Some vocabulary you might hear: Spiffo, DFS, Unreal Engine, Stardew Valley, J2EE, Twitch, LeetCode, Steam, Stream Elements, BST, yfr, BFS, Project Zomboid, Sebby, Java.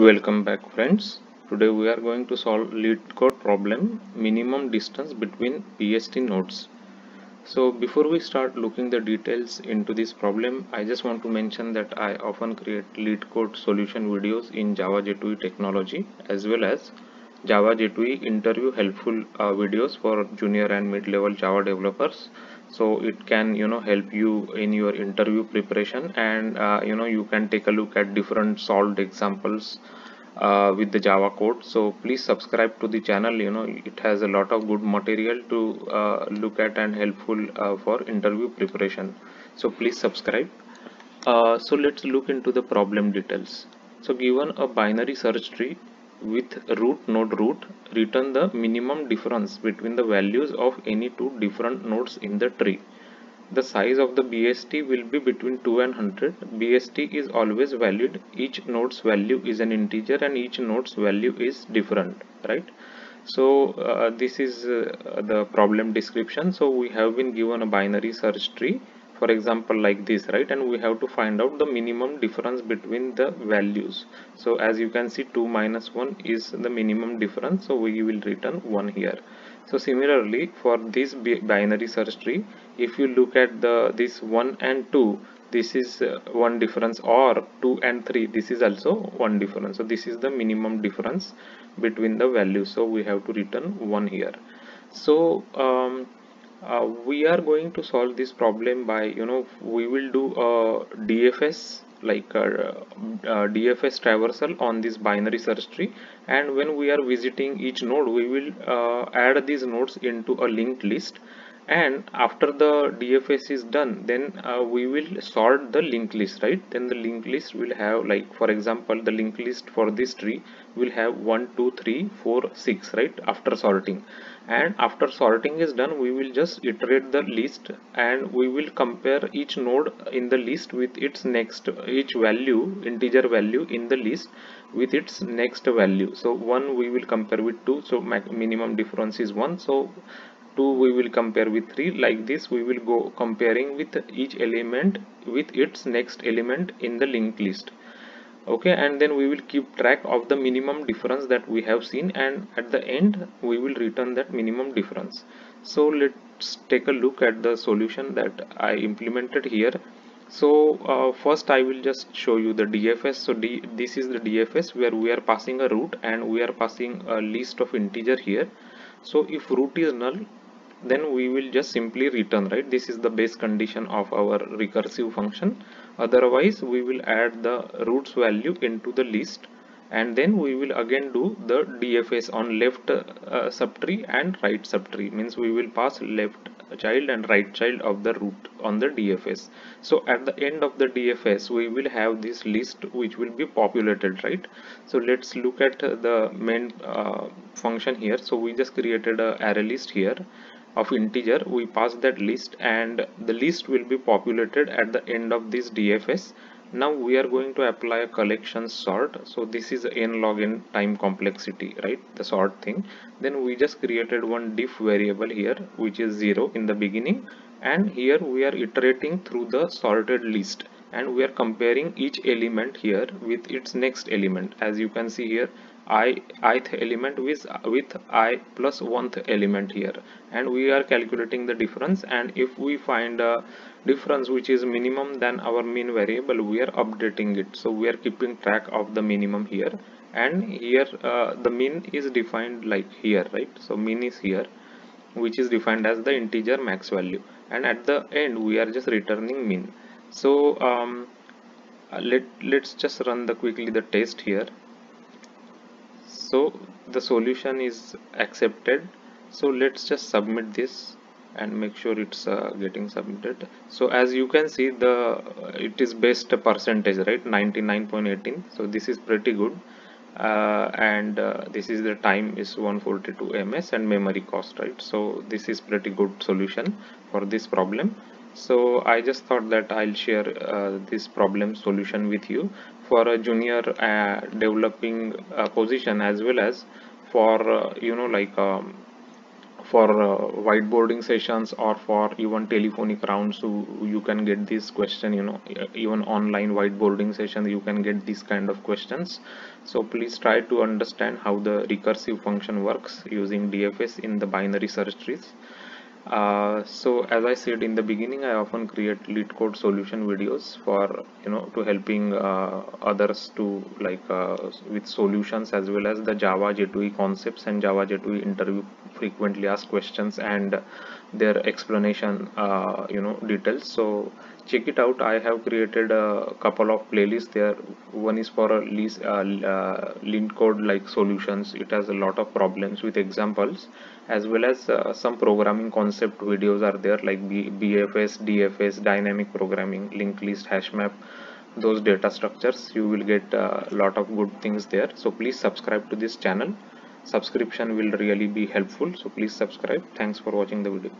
Welcome back, friends. Today we are going to solve LeetCode problem, minimum distance between BST nodes. So before we start looking the details into this problem, I just want to mention that I often create LeetCode solution videos in Java J2EE technology, as well as Java J2EE interview helpful videos for junior and mid-level Java developers. So it can help you in your interview preparation, and you can take a look at different solved examples with the Java code. So please subscribe to the channel. It has a lot of good material to look at and helpful for interview preparation. So please subscribe. So let's look into the problem details. So given a binary search tree with root node root, return the minimum difference between the values of any two different nodes in the tree. The size of the BST will be between 2 and 100. BST is always valid. Each node's value is an integer and each node's value is different, right? So this is the problem description. So we have been given a binary search tree, for example, like this, right? And we have to find out the minimum difference between the values. So as you can see, 2 minus 1 is the minimum difference, so we will return 1 here. So similarly, for this binary search tree, if you look at this 1 and 2, this is one difference, or 2 and 3, this is also one difference. So this is the minimum difference between the values, so we have to return 1 here. So we are going to solve this problem by we will do a DFS, like a DFS traversal on this binary search tree, and when we are visiting each node, we will add these nodes into a linked list, and after the DFS is done, then we will sort the linked list, right? Then the linked list will have, like, for example, the linked list for this tree will have 1 2 3 4 6, right, after sorting. And after sorting is done, we will just iterate the list, and we will compare each node in the list with its next, each value, integer value in the list with its next value. So 1 we will compare with 2, so minimum difference is 1. So 2 we will compare with 3. Like this, we will go comparing with each element with its next element in the linked list. Okay, and then we will keep track of the minimum difference that we have seen, and at the end we will return that minimum difference. So let's take a look at the solution that I implemented here. So first I will just show you the DFS. So this is the DFS where we are passing a root and we are passing a list of integer here. So if root is null, then we will just simply return, right? This is the base condition of our recursive function. Otherwise, we will add the root's value into the list, and then we will again do the DFS on left subtree and right subtree. Means we will pass left child and right child of the root on the DFS. So at the end of the DFS, we will have this list which will be populated, right? So let's look at the main function here. So we just created an array list here of integer. We pass that list, and the list will be populated at the end of this DFS. Now we are going to apply a collection sort. So this is n log n time complexity, right, the sort thing. Then we just created one diff variable here, which is 0 in the beginning, and here we are iterating through the sorted list, and we are comparing each element here with its next element. As you can see here, ith element with I plus 1th element here, and we are calculating the difference. And if we find a difference which is minimum than our min variable, we are updating it. So we are keeping track of the minimum here, and here the min is defined like here, right? So min is here, which is defined as the integer max value, and at the end we are just returning min. So let's just run quickly the test here. So the solution is accepted. So let's just submit this and make sure it's getting submitted. So as you can see, it is best percentage, right, 99.18. so this is pretty good, and this is the time is 142 ms and memory cost, right? So this is pretty good solution for this problem. So I just thought that I'll share this problem solution with you for a junior developing position, as well as for for whiteboarding sessions or for even telephonic rounds, so you can get this question, you know, even online whiteboarding session you can get these kind of questions. So please try to understand how the recursive function works using DFS in the binary search trees. So as I said in the beginning, I often create LeetCode solution videos for, you know, to helping others to like with solutions, as well as the Java J2EE concepts and Java J2EE interview frequently asked questions and their explanation you know, details. So check it out. I have created a couple of playlists there. One is for a LeetCode like solutions. It has a lot of problems with examples, as well as some programming concept videos are there, like BFS, DFS, dynamic programming, linked list, hash map, those data structures. You will get a lot of good things there. So please subscribe to this channel. Subscription will really be helpful. So please subscribe. Thanks for watching the video.